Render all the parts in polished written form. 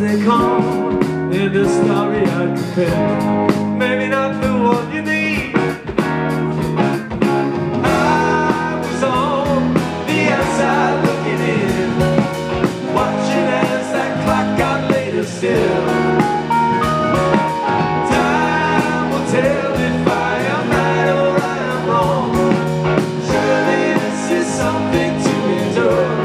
they come in the story I compare. Maybe not the one you need. I was on the outside looking in, watching as that clock got later still. Time will tell if I am right or I am wrong. Surely this is something to endure.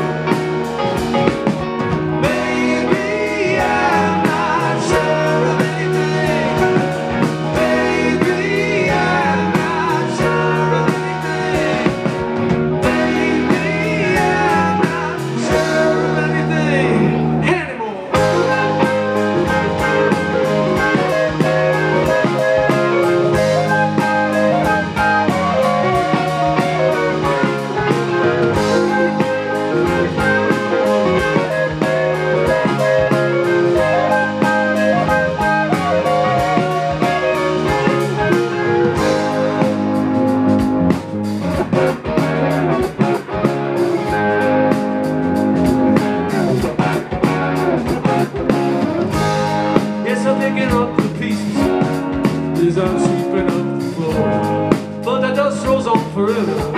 As I'm sweeping up the floor, but the dust rolls on forever.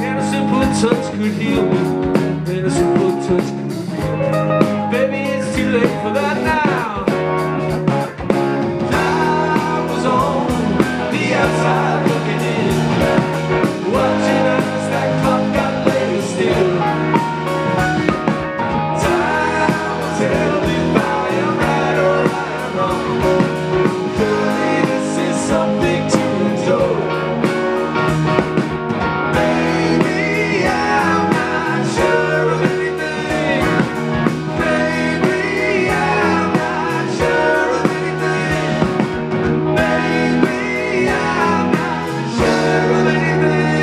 And a simple touch could heal me, and a simple touch could heal me. Baby, it's too late for that now. I was on the outside looking in, watching as that clock got later still. Time will tell if I am right or right. Surely this is something to endure. Baby, I'm not sure of anything. Baby, I'm not sure of anything. Baby, I'm not sure of anything.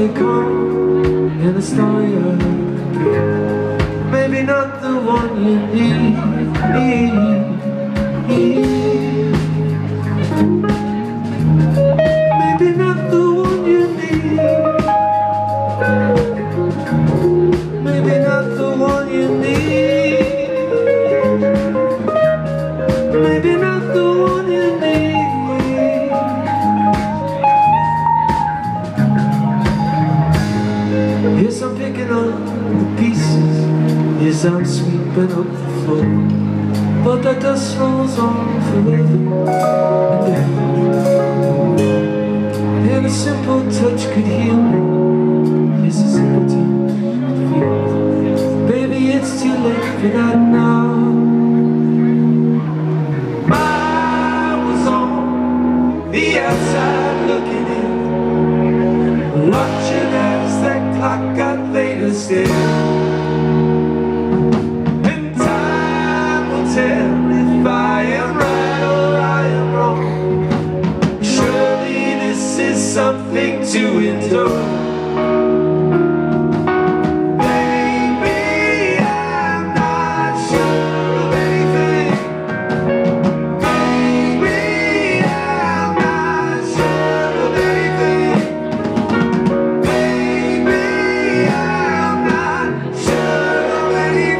they come in a style. Maybe not the one you need. Maybe not the one you need. Maybe not the one you need. Maybe not the one you need. Yes, I'm picking up the pieces. Yes, I'm sweeping up the floor. But that dust rolls on forever. And a simple touch could heal me. Yes, a simple touch could heal me. Baby, it's too late for that now. I was on the outside looking in, watching as that clock got later still. And time will tell if I am right or I am wrong. Surely this is something to endure. Maybe I'm not sure of anything. Maybe I'm not sure of anything. Maybe I'm not sure of anything.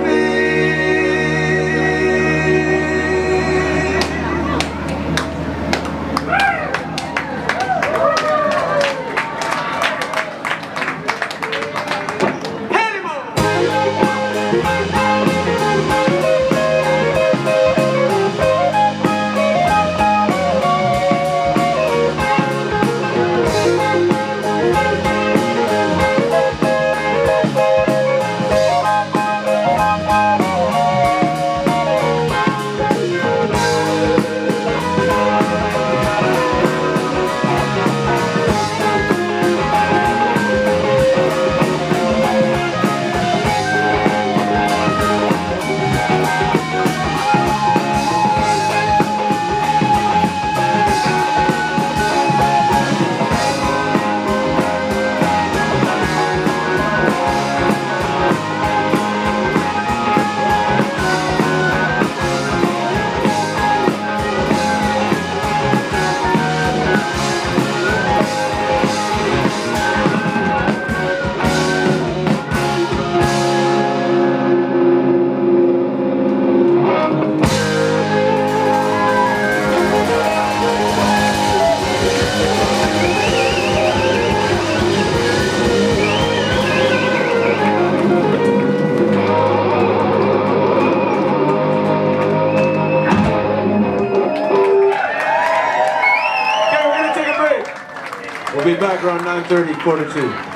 We'll be back around 9:30, quarter to.